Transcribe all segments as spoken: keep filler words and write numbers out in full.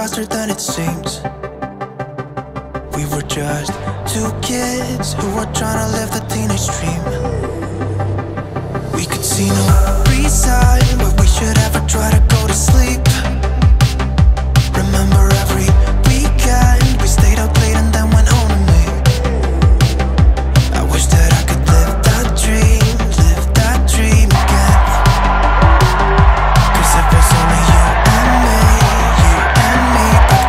faster than it seems. We were just two kids who were trying to live the teenage dream. We could see no reason why we should ever try to go to sleep. Remember every weekend we stayed up late and then went home to late. I wish that I could live that dream, live that dream again. Cause it was only you and me, you and me back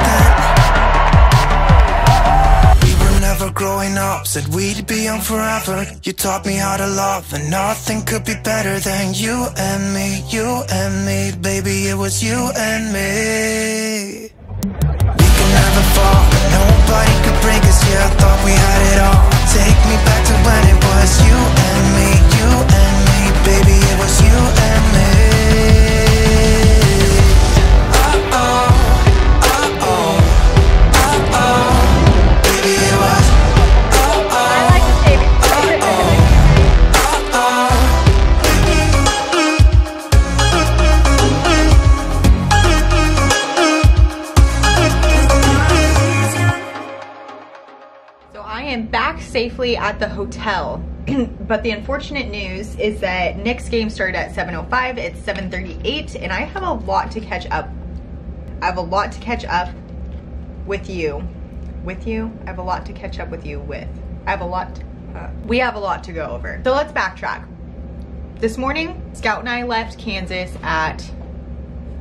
then. We were never growing up, said we'd be on forever. You taught me how to love and nothing could be better than you and me, you and me. Baby, it was you and me. Nobody could break us, yeah, I thought we had it all. Take me back to when it was you and me, you and me. Baby, it was you and me. Uh-oh, uh-oh, uh-oh. Baby, it was uh-oh, uh-oh, uh-oh. I am back safely at the hotel, but the unfortunate news is that Nick's game started at seven oh five, it's seven thirty-eight, and I have a lot to catch up. I have a lot to catch up with you. With you? I have a lot to catch up with you with. I have a lot, to, uh, we have a lot to go over. So let's backtrack. This morning, Scout and I left Kansas at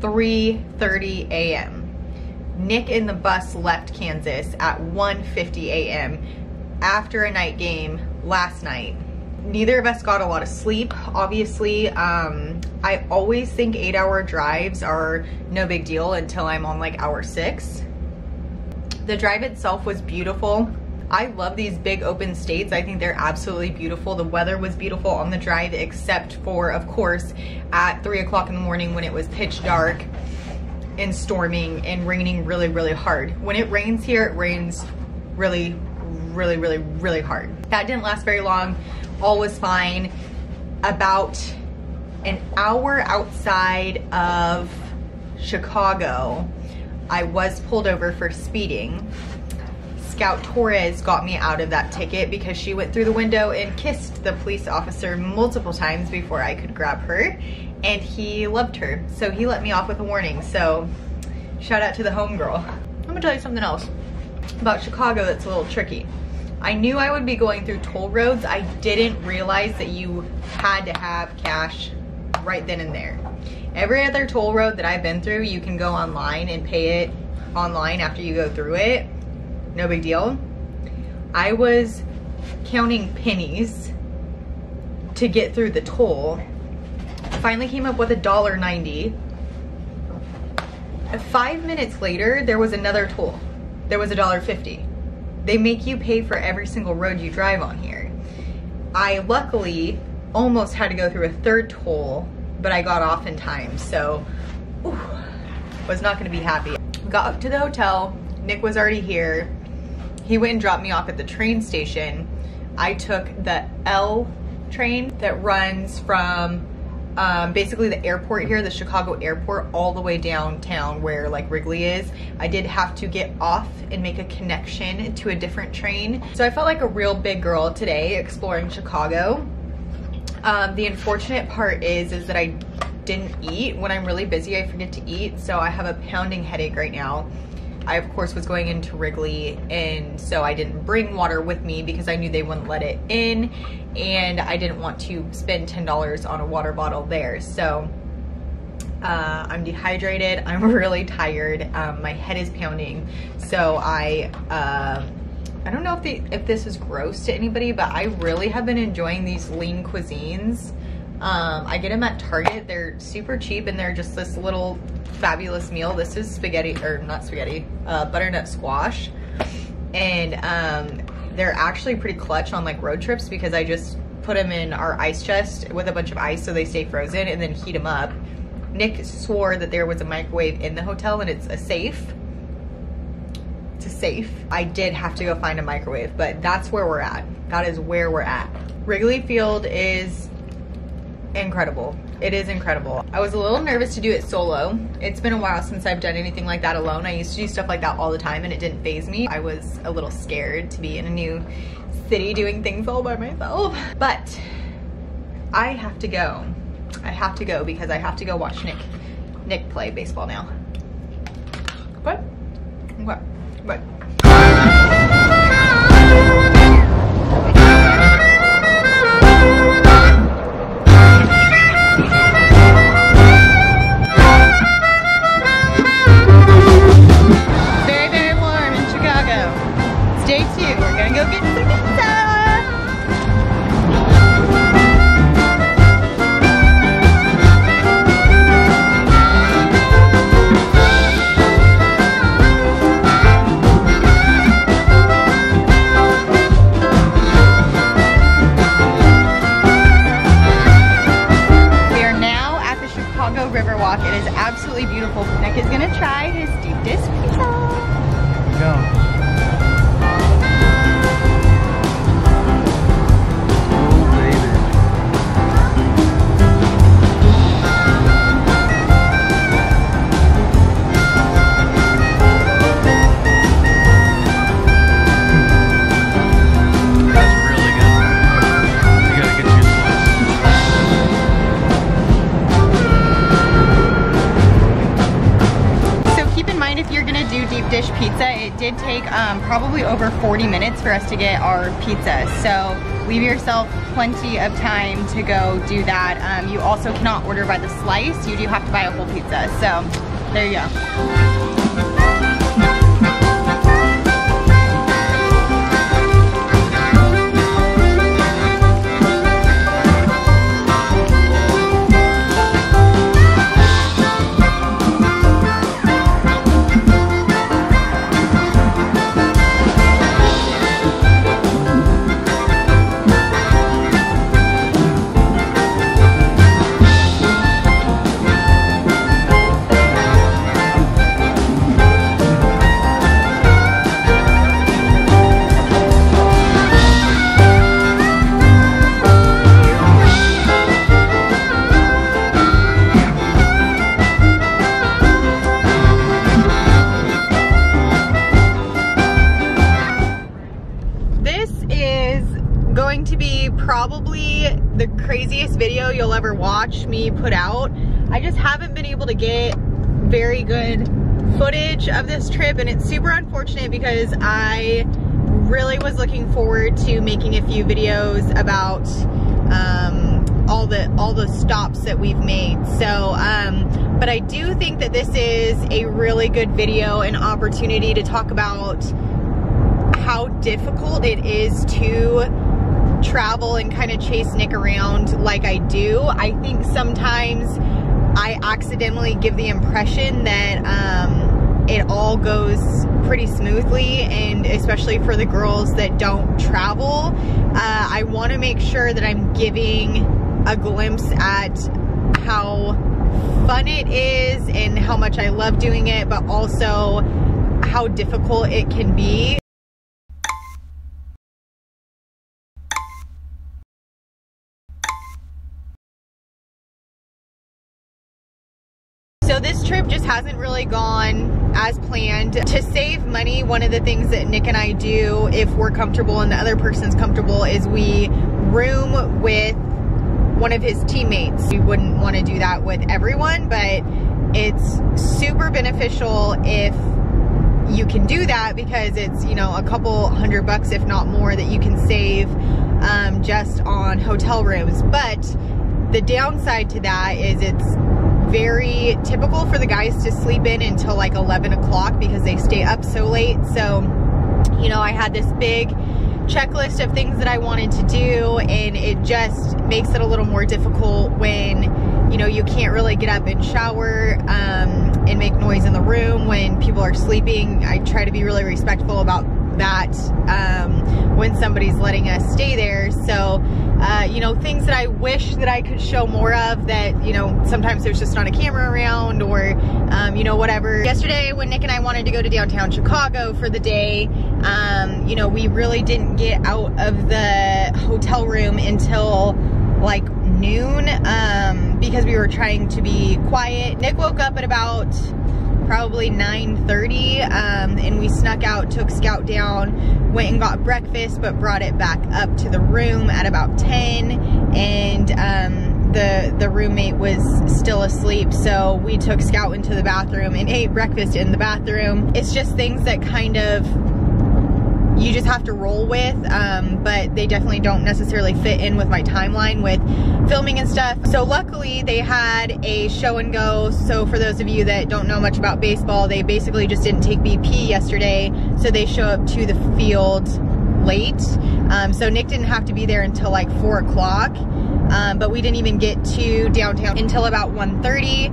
three thirty a m Nick and the bus left Kansas at one fifty a m after a night game last night. Neither of us got a lot of sleep, obviously. Um, I always think eight hour drives are no big deal until I'm on like hour six. The drive itself was beautiful. I love these big open states. I think they're absolutely beautiful. The weather was beautiful on the drive, except for, of course, at three o'clock in the morning when it was pitch dark and storming and raining really, really hard. When it rains here, it rains really, really, really, really hard. That didn't last very long. All was fine. About an hour outside of Chicago, I was pulled over for speeding. Scout Torres got me out of that ticket because she went through the window and kissed the police officer multiple times before I could grab her, and he loved her, so he let me off with a warning. So shout out to the homegirl. I'm gonna tell you something else about Chicago that's a little tricky. I knew I would be going through toll roads. I didn't realize that you had to have cash right then and there. Every other toll road that I've been through, you can go online and pay it online after you go through it. No big deal. I was counting pennies to get through the toll. Finally came up with a dollar ninety. Five minutes later, there was another toll. There was a dollar fifty. They make you pay for every single road you drive on here. I luckily almost had to go through a third toll, but I got off in time, so whew, was not gonna be happy. Got up to the hotel. Nick was already here. He went and dropped me off at the train station. I took the L train that runs from um, basically the airport here, the Chicago airport, all the way downtown where like Wrigley is. I did have to get off and make a connection to a different train. So I felt like a real big girl today exploring Chicago. Um, the unfortunate part is, is that I didn't eat. When I'm really busy, I forget to eat. So I have a pounding headache right now. I, of course, was going into Wrigley, and so I didn't bring water with me because I knew they wouldn't let it in, and I didn't want to spend ten dollars on a water bottle there. So uh, I'm dehydrated. I'm really tired. Um, my head is pounding. So I, uh, I don't know if, they, if this is gross to anybody, but I really have been enjoying these lean cuisines. Um, I get them at Target. They're super cheap, and they're just this little fabulous meal. This is spaghetti, or not spaghetti, uh, butternut squash. And um, they're actually pretty clutch on like road trips because I just put them in our ice chest with a bunch of ice so they stay frozen and then heat them up. Nick swore that there was a microwave in the hotel and it's a safe. It's a safe. I did have to go find a microwave, but that's where we're at. That is where we're at. Wrigley Field is incredible. It is incredible. I was a little nervous to do it solo. It's been a while since I've done anything like that alone. I used to do stuff like that all the time and it didn't faze me. I was a little scared to be in a new city doing things all by myself. But I have to go. I have to go because I have to go watch Nick Nick play baseball now. What? What? What? Um, probably over forty minutes for us to get our pizza, so leave yourself plenty of time to go do that. Um, you also cannot order by the slice, you do have to buy a whole pizza, so there you go. Video you'll ever watch me put out. I just haven't been able to get very good footage of this trip, and it's super unfortunate because I really was looking forward to making a few videos about um, all the all the stops that we've made. So, um, but I do think that this is a really good video and opportunity to talk about how difficult it is to travel and kind of chase Nick around like I do. I think sometimes I accidentally give the impression that um, it all goes pretty smoothly, and especially for the girls that don't travel. Uh, I want to make sure that I'm giving a glimpse at how fun it is and how much I love doing it, but also how difficult it can be. So this trip just hasn't really gone as planned. To save money, one of the things that Nick and I do, if we're comfortable and the other person's comfortable, is we room with one of his teammates. We wouldn't want to do that with everyone, but it's super beneficial if you can do that, because it's, you know, a couple hundred bucks, if not more, that you can save um, just on hotel rooms. But the downside to that is it's very typical for the guys to sleep in until like eleven o'clock because they stay up so late. So, you know, I had this big checklist of things that I wanted to do, and it just makes it a little more difficult when, you know, you can't really get up and shower um, and make noise in the room when people are sleeping. I try to be really respectful about that um, when somebody's letting us stay there. So, uh, you know, things that I wish that I could show more of that, you know, sometimes there's just not a camera around, or, um, you know, whatever. Yesterday when Nick and I wanted to go to downtown Chicago for the day, um, you know, we really didn't get out of the hotel room until like noon um, because we were trying to be quiet. Nick woke up at about probably nine thirty um, and we snuck out, took Scout down, went and got breakfast, but brought it back up to the room at about ten, and um, the, the roommate was still asleep, so we took Scout into the bathroom and ate breakfast in the bathroom. It's just things that kind of you just have to roll with, um, but they definitely don't necessarily fit in with my timeline with filming and stuff. So luckily they had a show and go. So for those of you that don't know much about baseball, they basically just didn't take B P yesterday. So they show up to the field late. Um, so Nick didn't have to be there until like four o'clock, um, but we didn't even get to downtown until about one thirty.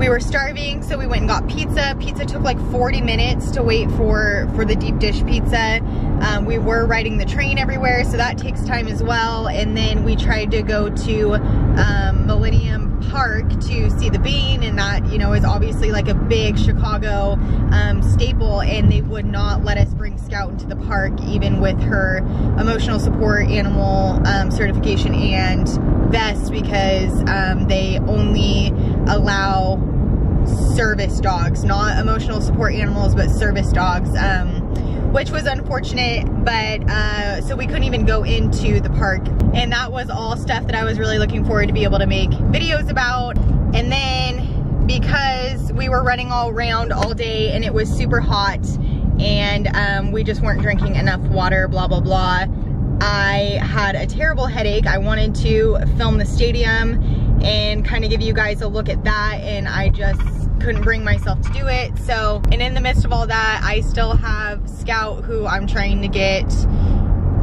We were starving, so we went and got pizza. Pizza took like forty minutes to wait for, for the deep dish pizza. Um, we were riding the train everywhere, so that takes time as well. And then we tried to go to um, Millennium Park to see the Bean, and that, you know, is obviously like a big Chicago um, staple, and they would not let us bring Scout into the park, even with her emotional support animal um, certification and vest, because um, they only allow service dogs, not emotional support animals, but service dogs, um, which was unfortunate. But uh, so we couldn't even go into the park, and that was all stuff that I was really looking forward to be able to make videos about. And then because we were running all around all day and it was super hot, and um, we just weren't drinking enough water, blah blah blah, I had a terrible headache. I wanted to film the stadium and kind of give you guys a look at that, and I just couldn't bring myself to do it. So, and in the midst of all that, I still have Scout, who I'm trying to get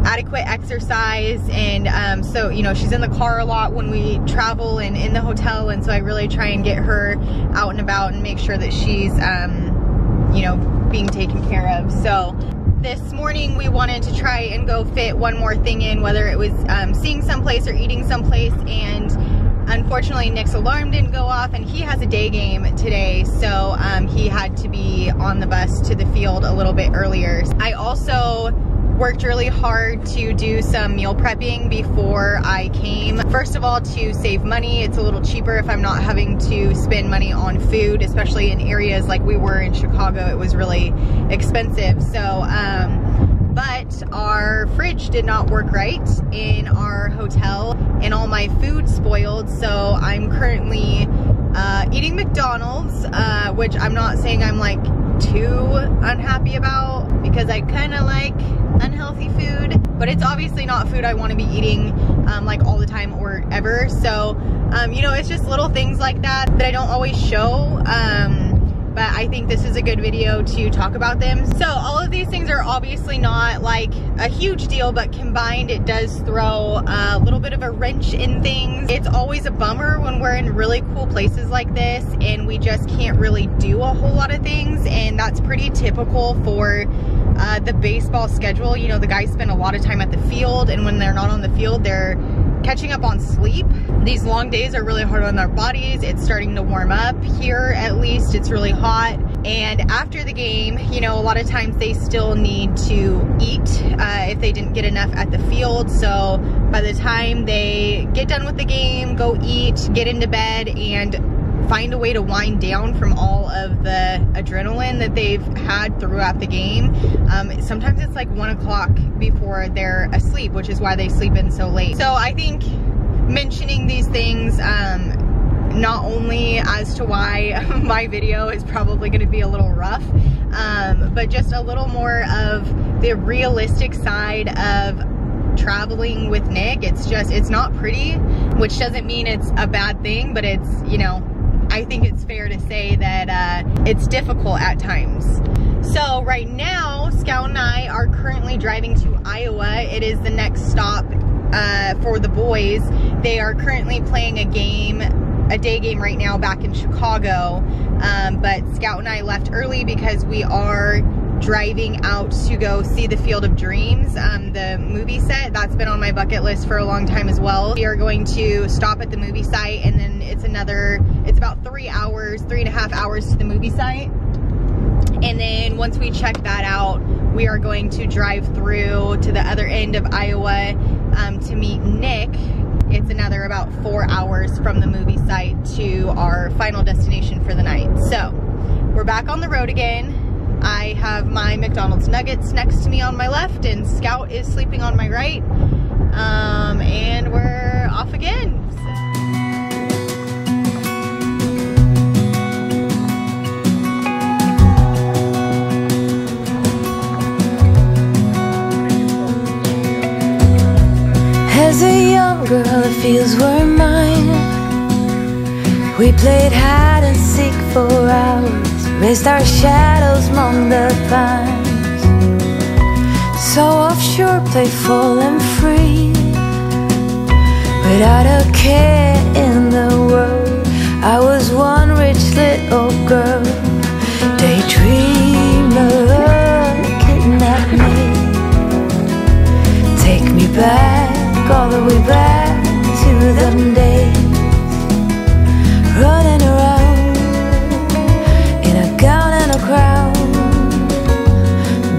adequate exercise, and um, so, you know, she's in the car a lot when we travel and in the hotel, and so I really try and get her out and about and make sure that she's, um, you know, being taken care of. So this morning we wanted to try and go fit one more thing in, whether it was um, seeing someplace or eating someplace, and unfortunately Nick's alarm didn't go off, and he has a day game today, so um, he had to be on the bus to the field a little bit earlier. I also worked really hard to do some meal prepping before I came. First of all, to save money. It's a little cheaper if I'm not having to spend money on food, especially in areas like we were in Chicago. It was really expensive. So, um, but our fridge did not work right in our hotel, and all my food spoiled, so I'm currently uh, eating McDonald's, uh, which I'm not saying I'm like too unhappy about, because I kind of like unhealthy food, but it's obviously not food I want to be eating um, like all the time or ever. So um, you know, it's just little things like that that I don't always show, um, but I think this is a good video to talk about them. So all of these things are obviously not like a huge deal, but combined it does throw a little bit of a wrench in things. It's always a bummer when we're in really cool places like this and we just can't really do a whole lot of things, and that's pretty typical for Uh, the baseball schedule. You know, the guys spend a lot of time at the field, and when they're not on the field, they're catching up on sleep. These long days are really hard on their bodies. It's starting to warm up here, at least. It's really hot. And after the game, you know, a lot of times they still need to eat uh, if they didn't get enough at the field. So by the time they get done with the game, go eat, get into bed, and find a way to wind down from all of the adrenaline that they've had throughout the game. Um, sometimes it's like one o'clock before they're asleep, which is why they sleep in so late. So I think mentioning these things, um, not only as to why my video is probably going to be a little rough, um, but just a little more of the realistic side of traveling with Nick. It's just, it's not pretty, which doesn't mean it's a bad thing, but it's, you know, I think it's fair to say that uh, it's difficult at times. So right now, Scout and I are currently driving to Iowa. It is the next stop uh, for the boys. They are currently playing a game, a day game right now back in Chicago. Um, but Scout and I left early because we are driving out to go see the Field of Dreams, um, the movie set. That's been on my bucket list for a long time as well. We are going to stop at the movie site, and then it's another, it's about three hours, three and a half hours to the movie site. And then once we check that out, we are going to drive through to the other end of Iowa um, to meet Nick. it's another about four hours from the movie site to our final destination for the night. So we're back on the road again. I have my McDonald's nuggets next to me on my left, and Scout is sleeping on my right. Um, and we're off again. So. As a young girl, the fields were mine. We played hide and seek for hours, raised our shadows among the pines. So offshore, playful and free, without a care in the world, I was one rich little girl. Daydreamer, kidnap me, take me back, all the way back to them days, running around in a gown and a crown,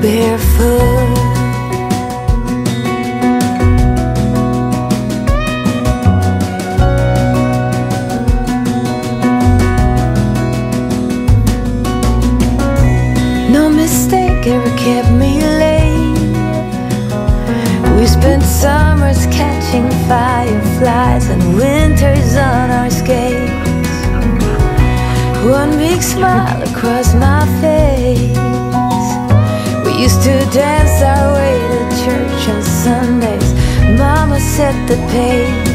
barefoot. No mistake ever kept me late. We spent summers catching fireflies and winters on our skates. One big smile across my face. We used to dance our way to church on Sundays. Mama set the pace.